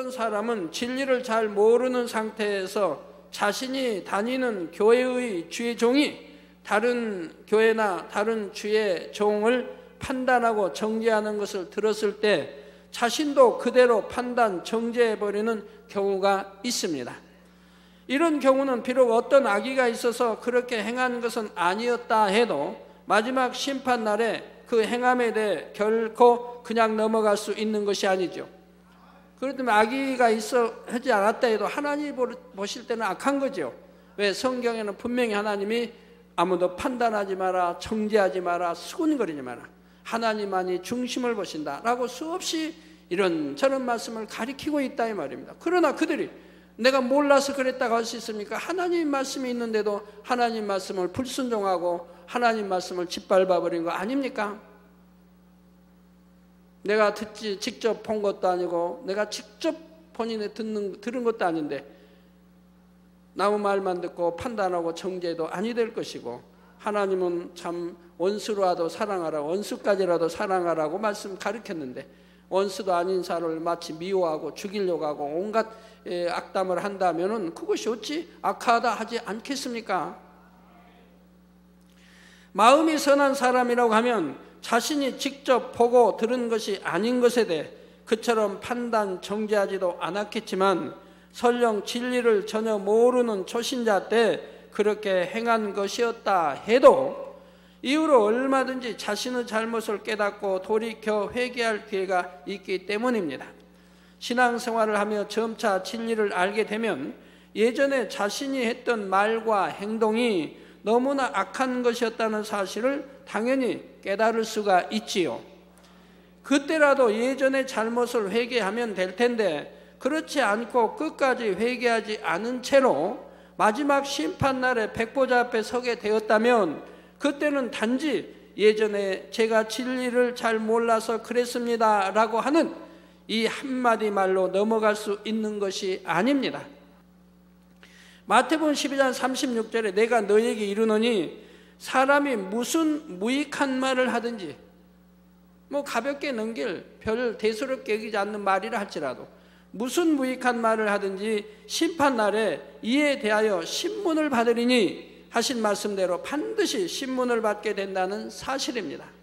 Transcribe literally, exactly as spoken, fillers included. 어떤 사람은 진리를 잘 모르는 상태에서 자신이 다니는 교회의 주의 종이 다른 교회나 다른 주의 종을 판단하고 정죄하는 것을 들었을 때 자신도 그대로 판단, 정죄해버리는 경우가 있습니다. 이런 경우는 비록 어떤 악의가 있어서 그렇게 행한 것은 아니었다 해도 마지막 심판날에 그 행함에 대해 결코 그냥 넘어갈 수 있는 것이 아니죠. 그렇다면 악의가 있어 하지 않았다 해도 하나님 보실 때는 악한 거죠. 왜? 성경에는 분명히 하나님이 아무도 판단하지 마라, 정죄하지 마라, 수군거리지 마라, 하나님만이 중심을 보신다라고 수없이 이런저런 말씀을 가리키고 있다 이 말입니다. 그러나 그들이 내가 몰라서 그랬다고 할 수 있습니까? 하나님 말씀이 있는데도 하나님 말씀을 불순종하고 하나님 말씀을 짓밟아버린 거 아닙니까? 내가 듣지 직접 본 것도 아니고 내가 직접 본인이 듣는, 들은 것도 아닌데 남의 말만 듣고 판단하고 정죄도 아니 될 것이고, 하나님은 참 원수라도 사랑하라고, 원수까지라도 사랑하라고 말씀 가르쳤는데 원수도 아닌 사람을 마치 미워하고 죽이려고 하고 온갖 악담을 한다면 그것이 어찌 악하다 하지 않겠습니까? 마음이 선한 사람이라고 하면 자신이 직접 보고 들은 것이 아닌 것에 대해 그처럼 판단, 정죄하지도 않았겠지만 설령 진리를 전혀 모르는 초신자 때 그렇게 행한 것이었다 해도 이후로 얼마든지 자신의 잘못을 깨닫고 돌이켜 회개할 기회가 있기 때문입니다. 신앙생활을 하며 점차 진리를 알게 되면 예전에 자신이 했던 말과 행동이 너무나 악한 것이었다는 사실을 당연히 깨달을 수가 있지요. 그때라도 예전의 잘못을 회개하면 될 텐데 그렇지 않고 끝까지 회개하지 않은 채로 마지막 심판날에 백보좌 앞에 서게 되었다면 그때는 단지 예전에 제가 진리를 잘 몰라서 그랬습니다라고 하는 이 한마디 말로 넘어갈 수 있는 것이 아닙니다. 마태복음 십이 장 삼십육 절에 내가 너에게 이르노니 사람이 무슨 무익한 말을 하든지, 뭐 가볍게 넘길, 별 대수롭게 여기지 않는 말이라 할지라도 무슨 무익한 말을 하든지 심판날에 이에 대하여 심문을 받으리니 하신 말씀대로 반드시 심문을 받게 된다는 사실입니다.